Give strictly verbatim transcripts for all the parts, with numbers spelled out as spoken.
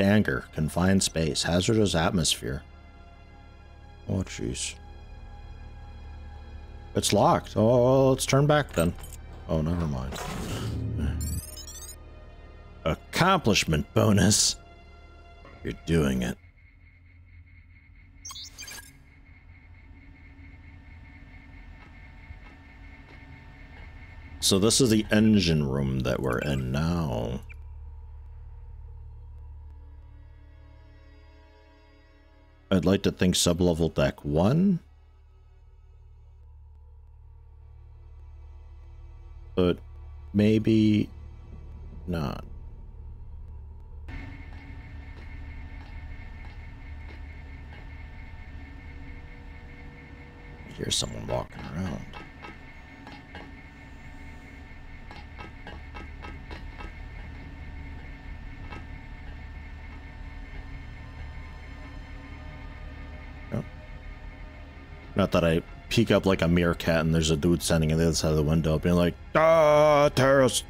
to anger, confined space, hazardous atmosphere. Oh, jeez. It's locked. Oh, let's turn back then. Oh, never mind. Accomplishment bonus. You're doing it. So this is the engine room that we're in now. I'd like to think sublevel deck one. But maybe not. I hear someone walking around. Not that I peek up like a meerkat and there's a dude standing on the other side of the window being like, ah, terrorist.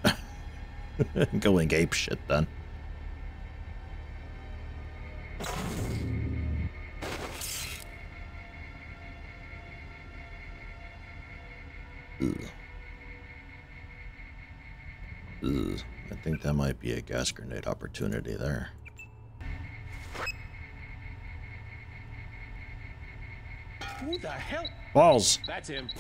Going apeshit then. Ugh. Ugh. I think that might be a gas grenade opportunity there. Who the hell? Balls. That's him.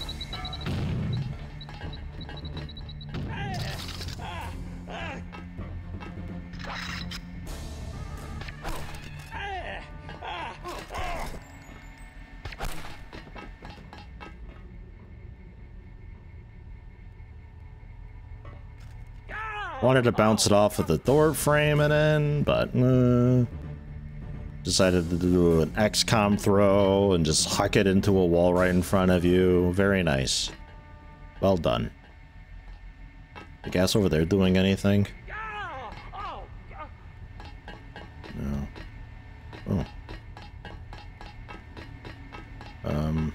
Wanted to bounce it off of the door frame and then, but. Uh... Decided to do an X COM throw and just huck it into a wall right in front of you. Very nice. Well done. The gas over there doing anything? No. Oh. Um.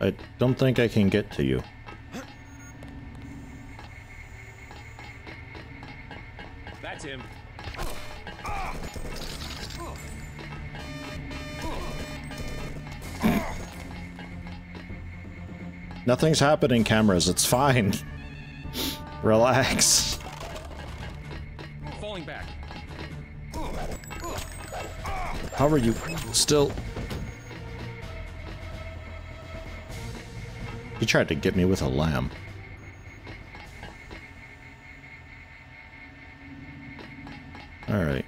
I don't think I can get to you. That's him. Nothing's happening, cameras. It's fine. Relax. Falling back. How are you still? He tried to get me with a lamb. All right.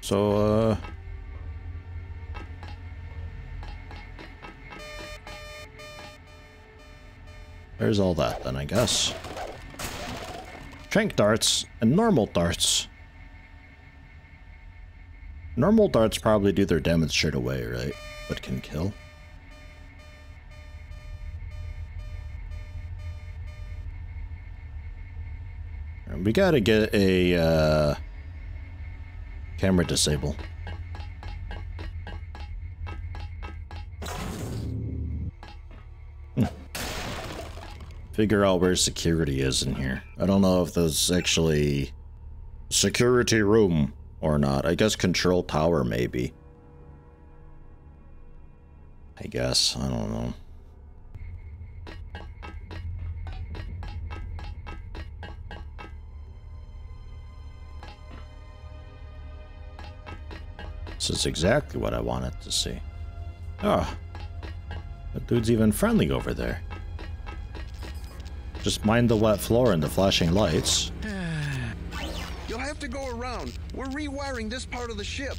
So, uh... there's all that then, I guess. Tranq darts and normal darts. Normal darts probably do their damage straight away, right? But can kill. And we gotta get a uh, camera disable. Figure out where security is in here. I don't know if there's actually security room or not. I guess control tower maybe. I guess. I don't know. This is exactly what I wanted to see. Ah, oh, that dude's even friendly over there. Just mind the wet floor and the flashing lights. You'll have to go around. We're rewiring this part of the ship.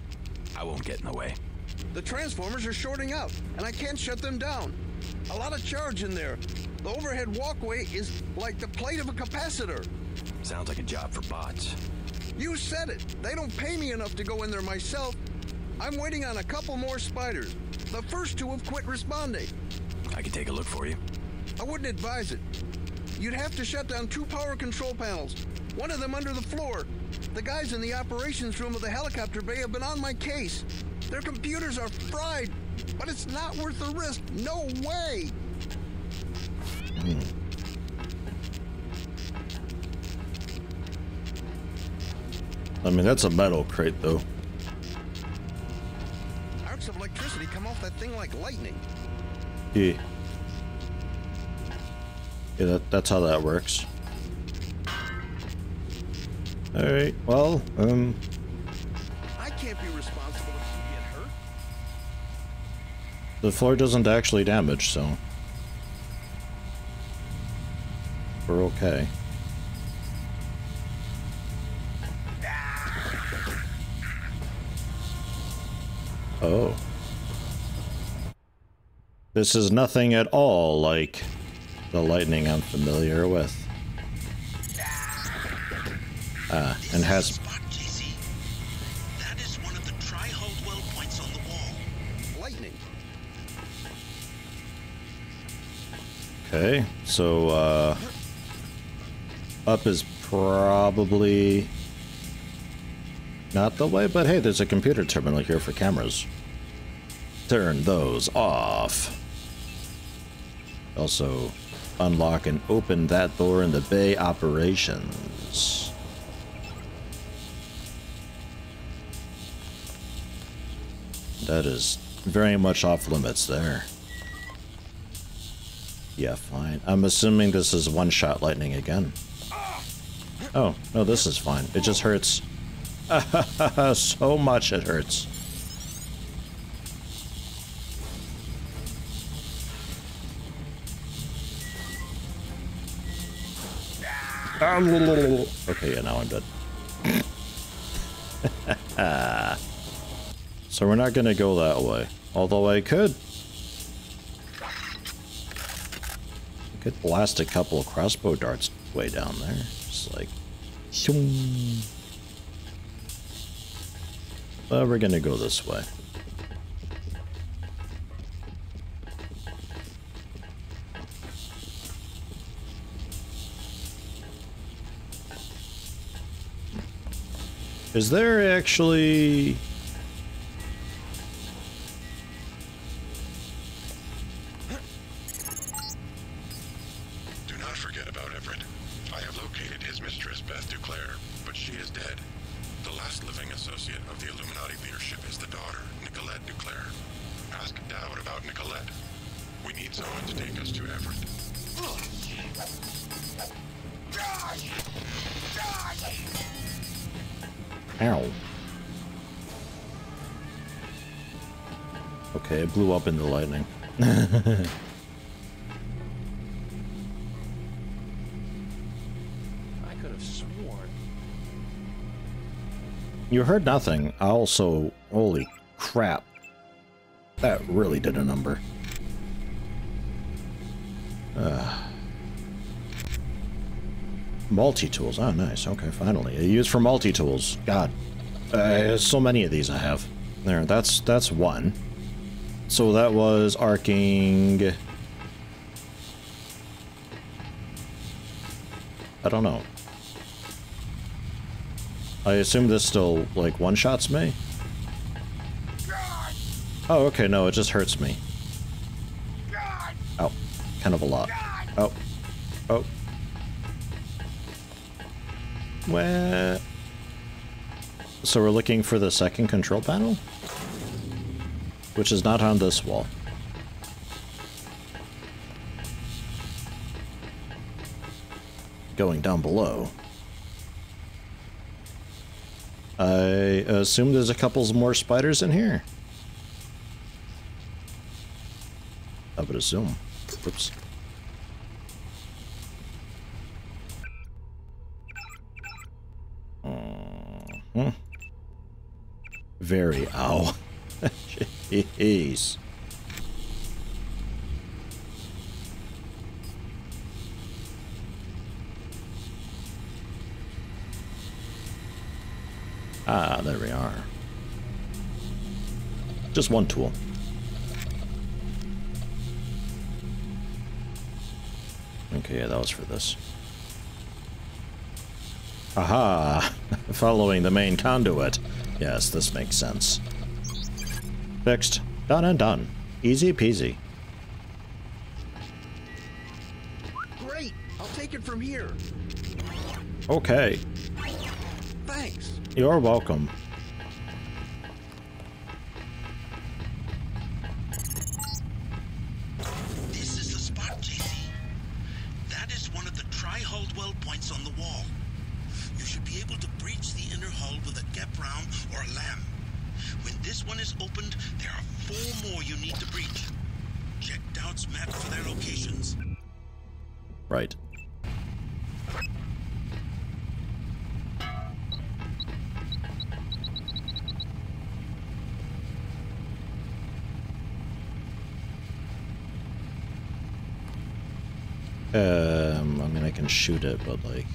I won't get in the way. The transformers are shorting up, and I can't shut them down. A lot of charge in there. The overhead walkway is like the plate of a capacitor. Sounds like a job for bots. You said it. They don't pay me enough to go in there myself. I'm waiting on a couple more spiders. The first two have quit responding. I can take a look for you. I wouldn't advise it. You'd have to shut down two power control panels, one of them under the floor. The guys in the operations room of the helicopter bay have been on my case. Their computers are fried, but it's not worth the risk. No way! Hmm. I mean, that's a metal crate, though. off that thing like lightning. Yeah. Yeah, that, that's how that works. Alright, well, um... I can't be responsible if you get hurt. The floor doesn't actually damage, so... we're okay. Oh. This is nothing at all like the lightning I'm familiar with. Ah, and has... J C. That is one of the tri-hold well points on the wall. Lightning. Okay, so, uh... up is probably... not the way, but hey, there's a computer terminal here for cameras. Turn those off. Also, unlock and open that door in the bay operations. That is very much off limits there. Yeah, fine. I'm assuming this is one-shot lightning again. Oh, no, this is fine. It just hurts. So much it hurts. Okay, yeah, now I'm dead. So we're not gonna go that way. Although I could. I could blast a couple of crossbow darts way down there. Just like... shoom. Well, we're gonna go this way. Is there actually... Okay, it blew up in the lightning. I could have sworn. You heard nothing. I also, holy crap. That really did a number. Uh, multi-tools. Oh, nice. Okay, finally. I use for multi-tools. God. Uh, there's so many of these I have. There, that's that's one. So that was arcing. I don't know. I assume this still like one shots me. Oh, okay, no, it just hurts me. Ow, kind of a lot. Oh, oh. Where? So we're looking for the second control panel? Which is not on this wall. Going down below. I assume there's a couple more spiders in here. I would assume. Oops. Mm-hmm. Very ow. Jeez. Ah, there we are. Just one tool. Okay, yeah, that was for this. Aha! Following the main conduit. Yes, this makes sense. Fixed. Done and done. Easy peasy. Great! I'll take it from here. Okay. Thanks. You're welcome. step round or a lamb. When this one is opened, there are four more you need to breach. Check Doubt's map for their locations. Right. Um, I mean, I can shoot it, but like...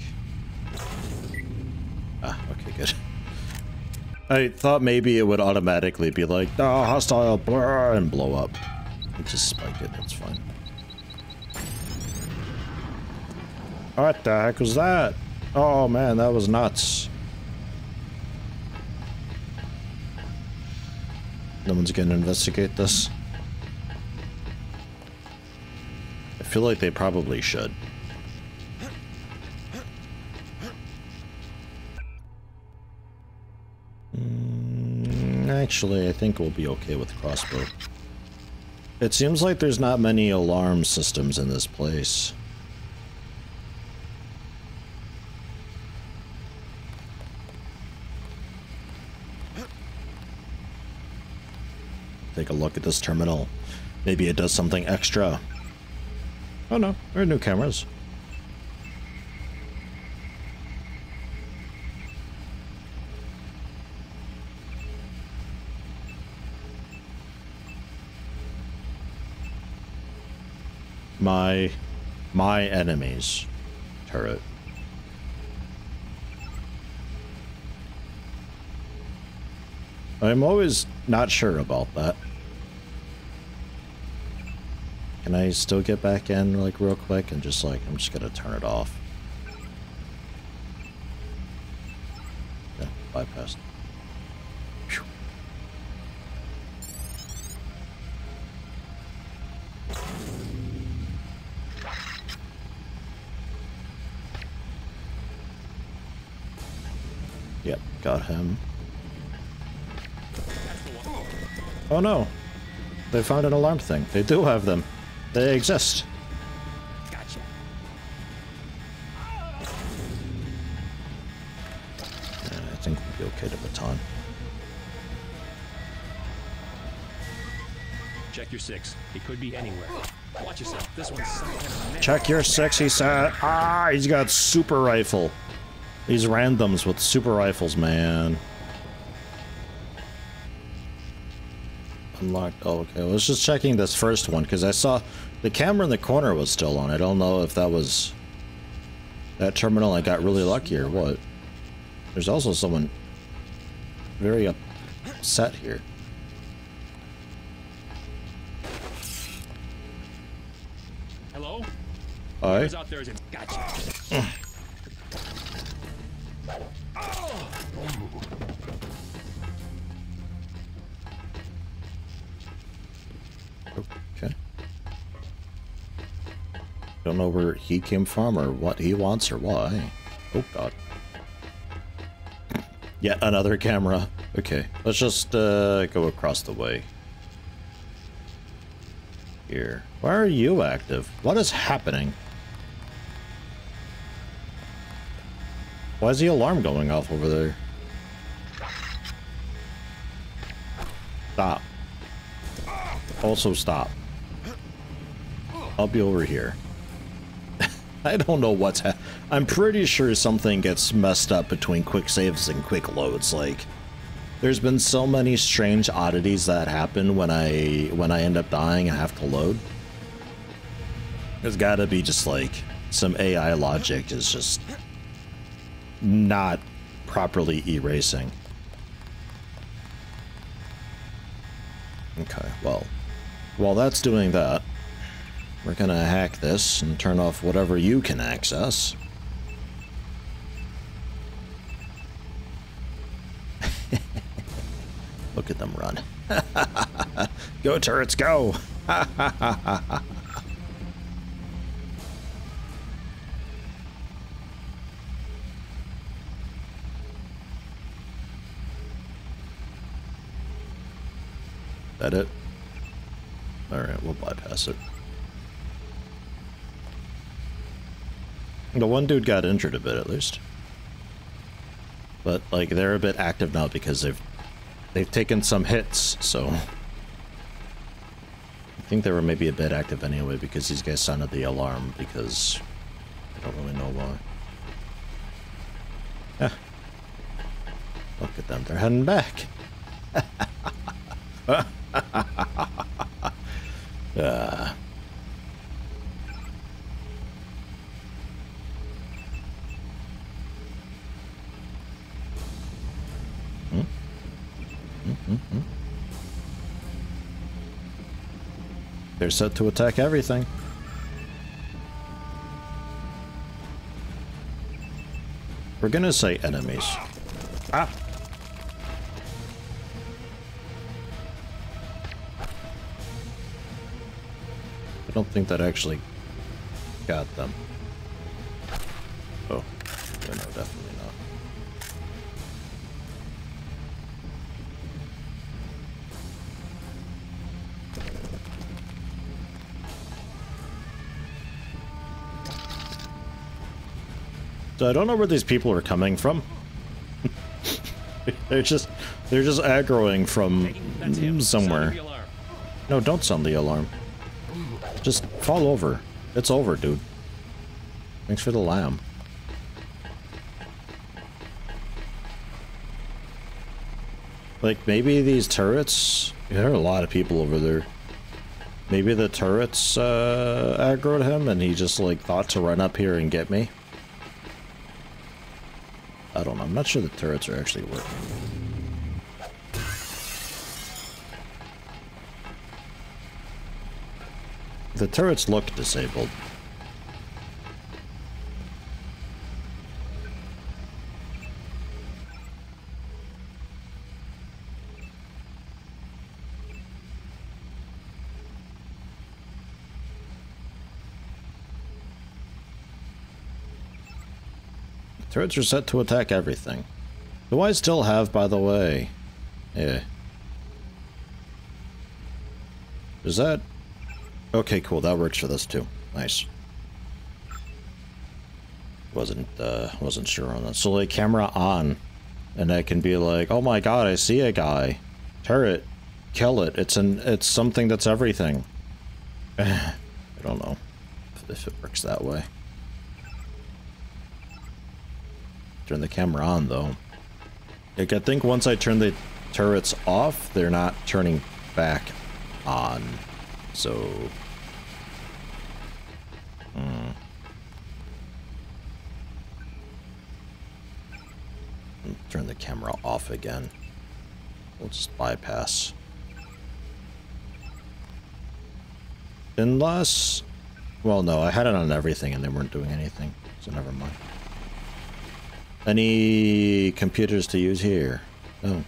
Ah, okay, good. I thought maybe it would automatically be like, oh, hostile, blah, and blow up. I just spike it, that's fine. What the heck was that? Oh man, that was nuts. No one's gonna investigate this. I feel like they probably should. Mm, actually, I think we'll be okay with crossbow. It seems like there's not many alarm systems in this place. Take a look at this terminal. Maybe it does something extra. Oh no, there are new cameras. My... my enemies. Turret. I'm always not sure about that. Can I still get back in like real quick and just like, I'm just gonna turn it off. Yeah, bypassed. Whew. Yep, got him. Oh no, they found an alarm thing. They do have them. They exist. Gotcha. Yeah, I think we'll be okay to baton. Check your six. It could be anywhere. Watch yourself. This one's. Check your six. He said. Ah, he's got super rifle. These randoms with super rifles, man. Unlocked. Oh, okay. I was just checking this first one because I saw the camera in the corner was still on. I don't know if that was that terminal I got really lucky or what. There's also someone very upset here. Hello? All right. Out there is a gotcha. Don't know where he came from or what he wants or why. Oh god. Yet another camera. Okay, let's just uh, go across the way. Here. Why are you active? What is happening? Why is the alarm going off over there? Stop. Also stop. I'll be over here. I don't know what's happening. I'm pretty sure something gets messed up between quick saves and quick loads. Like, there's been so many strange oddities that happen when I when I end up dying and have to load. There's got to be just like some A I logic is just not properly erasing. Okay, well, while that's doing that. We're gonna hack this and turn off whatever you can access. Look at them run. Go turrets, go! That it? Alright, we'll bypass it. The one dude got injured a bit, at least. But like they're a bit active now because they've they've taken some hits, so I think they were maybe a bit active anyway because these guys sounded the alarm because I don't really know why. Yeah. Look at them, they're heading back. uh. Mm-hmm. They're set to attack everything. We're gonna say enemies. Ah! I don't think that actually got them. Oh. Yeah, no, definitely. So I don't know where these people are coming from. they're just they're just aggroing from somewhere. No, don't sound the alarm. Just fall over. It's over, dude. Thanks for the lamb. Like maybe these turrets, there are a lot of people over there. Maybe the turrets uh aggroed him and he just like thought to run up here and get me. I don't know. I'm not sure the turrets are actually working. The turrets look disabled. Turrets are set to attack everything. Do I still have, by the way? Yeah. Is that... Okay, cool. That works for this, too. Nice. Wasn't, uh, wasn't sure on that. So, like, camera on. And I can be like, oh my god, I see a guy. Turret. Kill it. It's an... It's something that's everything. I don't know if it works that way. Turn the camera on, though. Like, I think once I turn the turrets off, they're not turning back on. So... Mm. Turn the camera off again. We'll just bypass. Unless... Well, no, I had it on everything and they weren't doing anything, so never mind. Any computers to use here? Oh.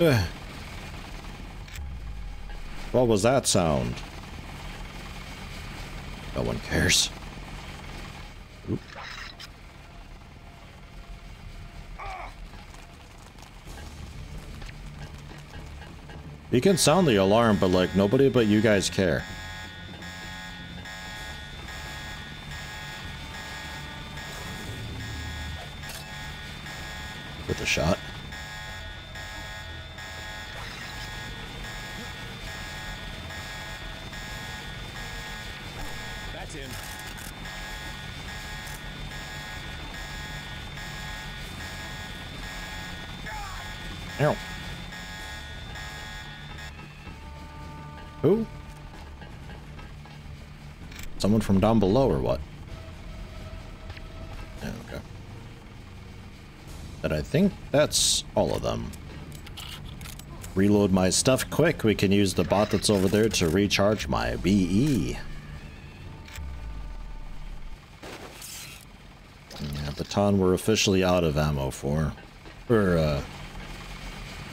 Ugh. What was that sound? No one cares. Oop. You can sound the alarm, but like nobody but you guys care. A shot. That's him. Ow. Who? Someone from down below or what? But I think that's all of them. Reload my stuff quick. We can use the bot that's over there to recharge my B E. Yeah, baton we're officially out of ammo for. Or, uh...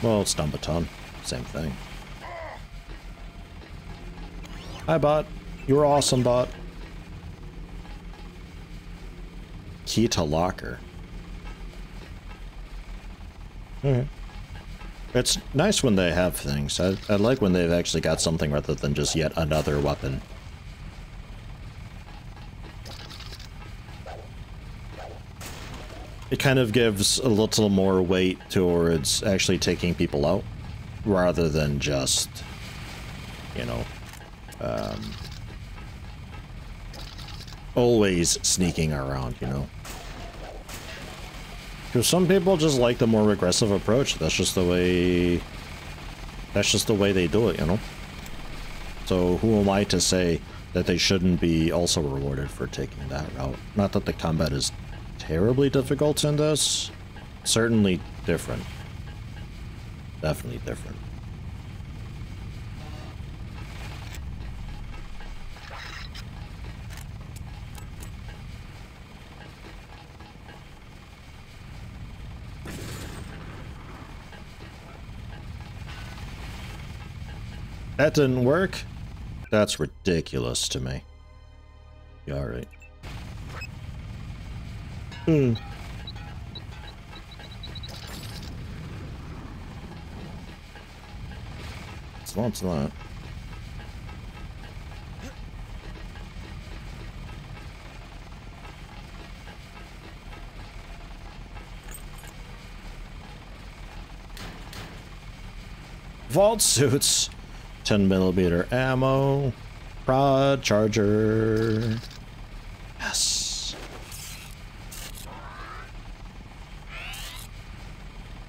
Well, it's not baton. Same thing. Hi, bot. You're awesome, bot. Key to locker. Alright. It's nice when they have things. I, I like when they've actually got something rather than just yet another weapon. it kind of gives a little more weight towards actually taking people out rather than just, you know, um, always sneaking around, you know. Because some people just like the more aggressive approach. That's just the way, that's just the way they do it, you know. So who am I to say that they shouldn't be also rewarded for taking that route? Not that the combat is terribly difficult in this. Certainly different. Definitely different. That didn't work. That's ridiculous to me. Yeah, alright. Hmm. It's not, it's not. Vault suits. ten millimeter ammo, prod charger. Yes.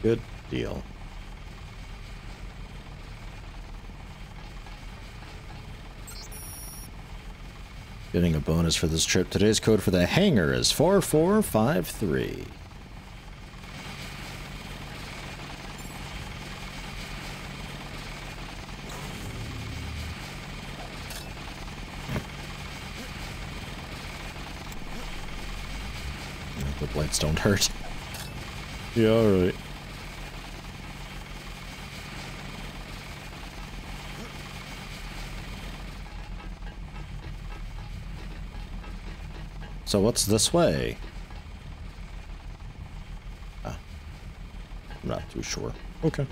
Good deal. Getting a bonus for this trip. Today's code for the hangar is four four five three. Lights don't hurt. Yeah, alright. So what's this way? Ah, I'm not too sure. Okay.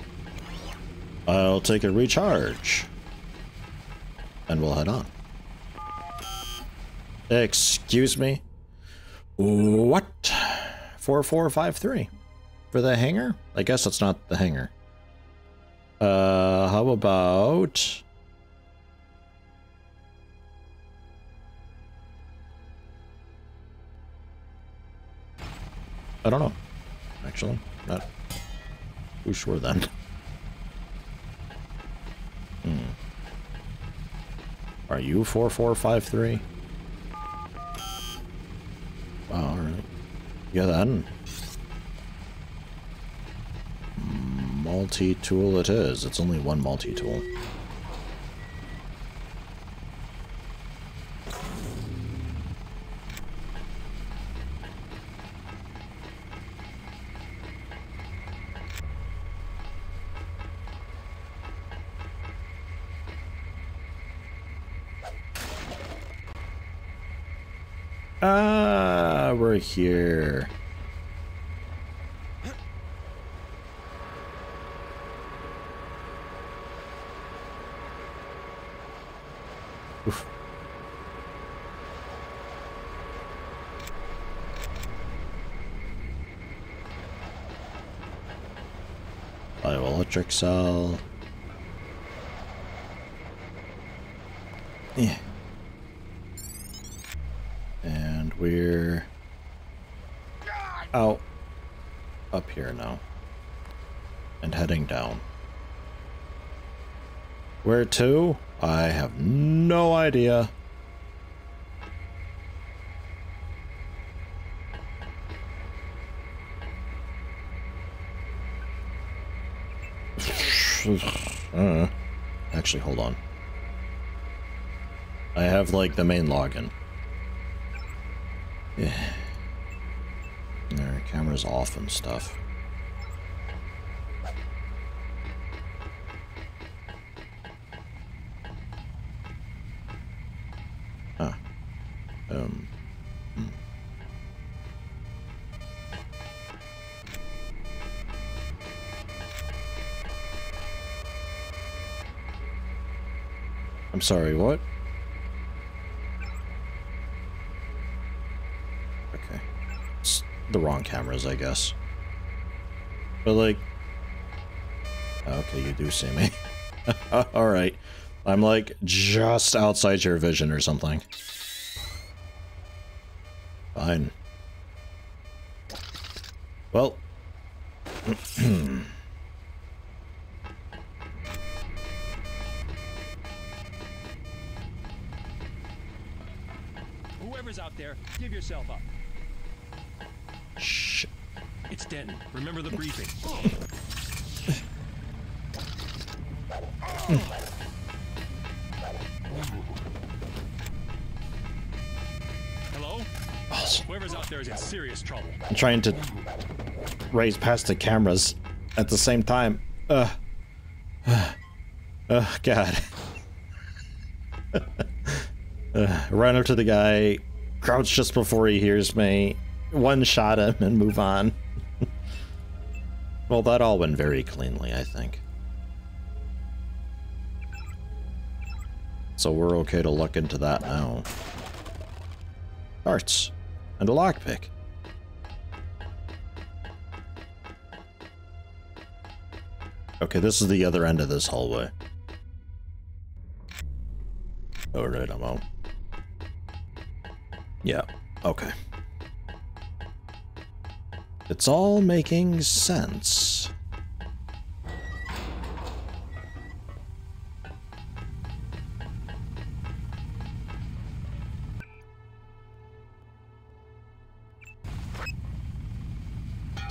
I'll take a recharge. And we'll head on. Excuse me? What? four four five three for the hangar? I guess it's not the hangar. Uh, how about I don't know. Actually, not too sure then. Hmm. Are you four four five three? Wow, alright. Yeah, then. Multi-tool it is. It's only one multi-tool. Ah, we're here. Oof. Bioelectric cell. Yeah. We're out up here now and heading down. Where to? I have no idea. uh, actually, hold on. I have like the main login. Yeah. Their camera's off and stuff. Huh. Um. Hmm. I'm sorry, what? the wrong cameras, I guess. But like, okay, you do see me. All right, I'm like just outside your vision or something. Fine. Well. Whoever's out there, give yourself up. Shit. It's Denton. Remember the briefing. Hello? Whoever's out there is in serious trouble. I'm trying to raise past the cameras at the same time. Ugh. Ugh. Oh, God. uh, run up to the guy, crouch just before he hears me, one shot him, and move on. Well, that all went very cleanly, I think. So we're okay to look into that now. Darts. And a lockpick. Okay, this is the other end of this hallway. Alright, I'm out. Yeah, okay. It's all making sense.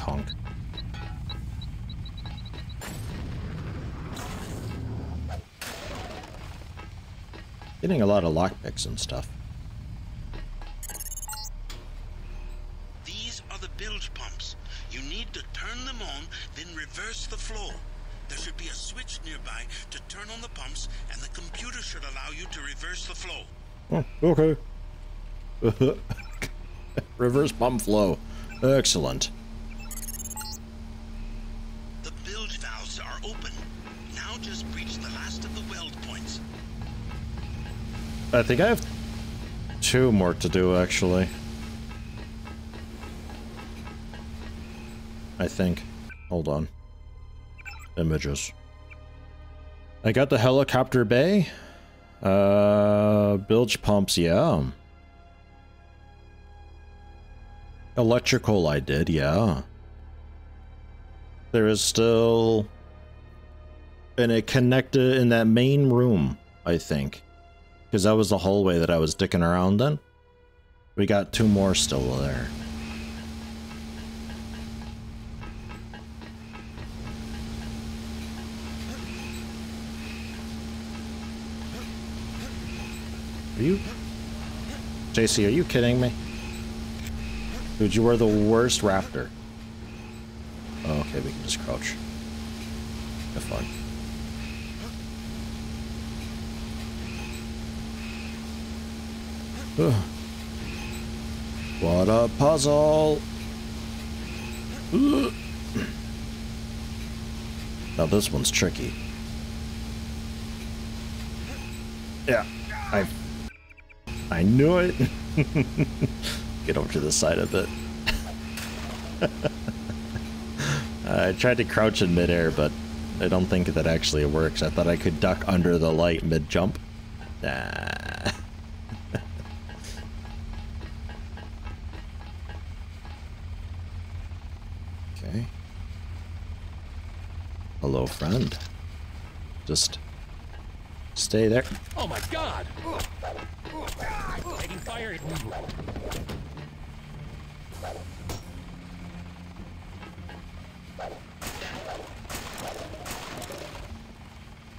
Tonk. Getting a lot of lockpicks and stuff. These are the bilge pumps. You need to turn them on, then reverse the flow. There should be a switch nearby to turn on the pumps, and the computer should allow you to reverse the flow. Oh, okay. Reverse pump flow. Excellent. The bilge valves are open. Now just breach the last of the weld points. I think I have two more to do, actually. I think. Hold on. Images. I got the helicopter bay. Uh, bilge pumps, yeah. Electrical I did, yeah. There is still... And it connected in that main room, I think. Because that was the hallway that I was dicking around in. We got two more still there. Are you... J C, are you kidding me? Dude, you are the worst raptor. Oh, okay, we can just crouch. Have fun. Ugh. What a puzzle! Ugh. Now this one's tricky. Yeah, I... I knew it! Get over to the side of it. I tried to crouch in midair, but I don't think that actually works. I thought I could duck under the light mid-jump. Nah... Hello, friend. Just stay there. Oh my God! Taking fire.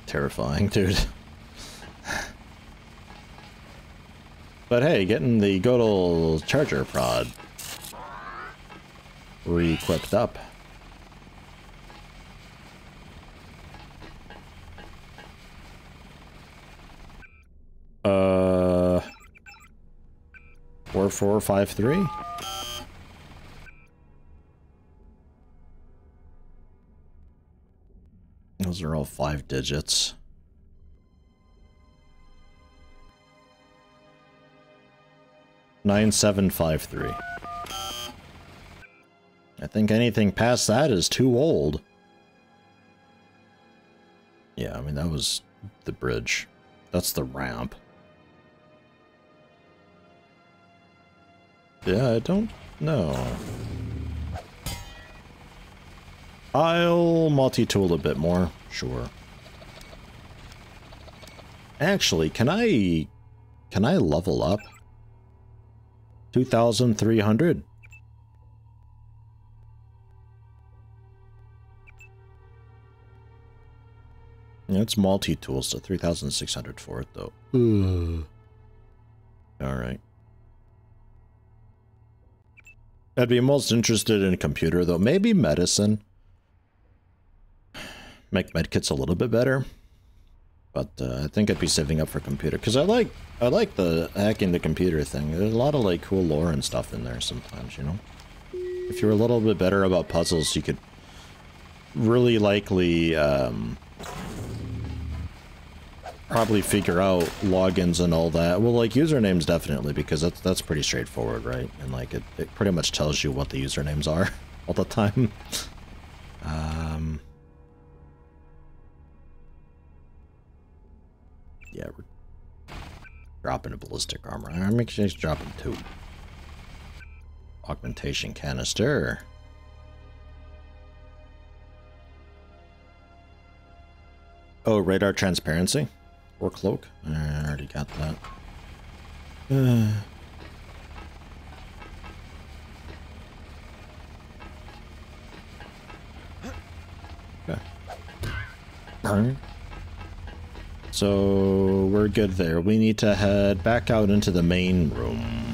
Terrifying, dude. But hey, getting the good old charger prod re-equipped up. Uh, four, four, five, three. Those are all five digits. Nine, seven, five, three. I think anything past that is too old. Yeah, I mean, that was the bridge. That's the ramp. Yeah, I don't know. I'll multi-tool a bit more, sure. Actually, can I... Can I level up? two thousand three hundred. Yeah, it's multi-tool, so three thousand six hundred for it, though. Ooh. Alright. I'd be most interested in a computer, though. Maybe medicine. Make medkits a little bit better. But uh, I think I'd be saving up for computer, because I like I like the hacking the computer thing. There's a lot of like cool lore and stuff in there sometimes, you know. If you're a little bit better about puzzles, you could really likely um, probably figure out logins and all that. Well, like usernames definitely, because that's that's pretty straightforward, right? And like it it pretty much tells you what the usernames are all the time. um. Yeah, we're dropping a ballistic armor. I'm actually dropping two. Augmentation canister. Oh, radar transparency or cloak. I already got that. Uh. Okay. Burn. So we're good there. We need to head back out into the main room.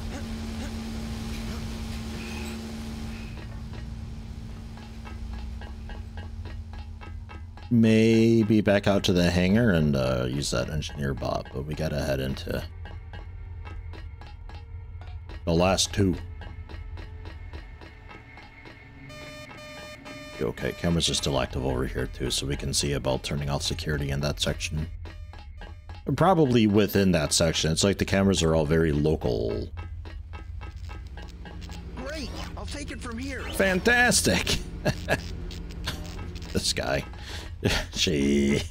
Maybe back out to the hangar and uh, use that engineer bot, but we gotta head into the last two. Okay, cameras are still active over here too, so we can see about turning off security in that section. Probably within that section. It's like the cameras are all very local. Great! I'll take it from here. Fantastic! This guy. Jeez.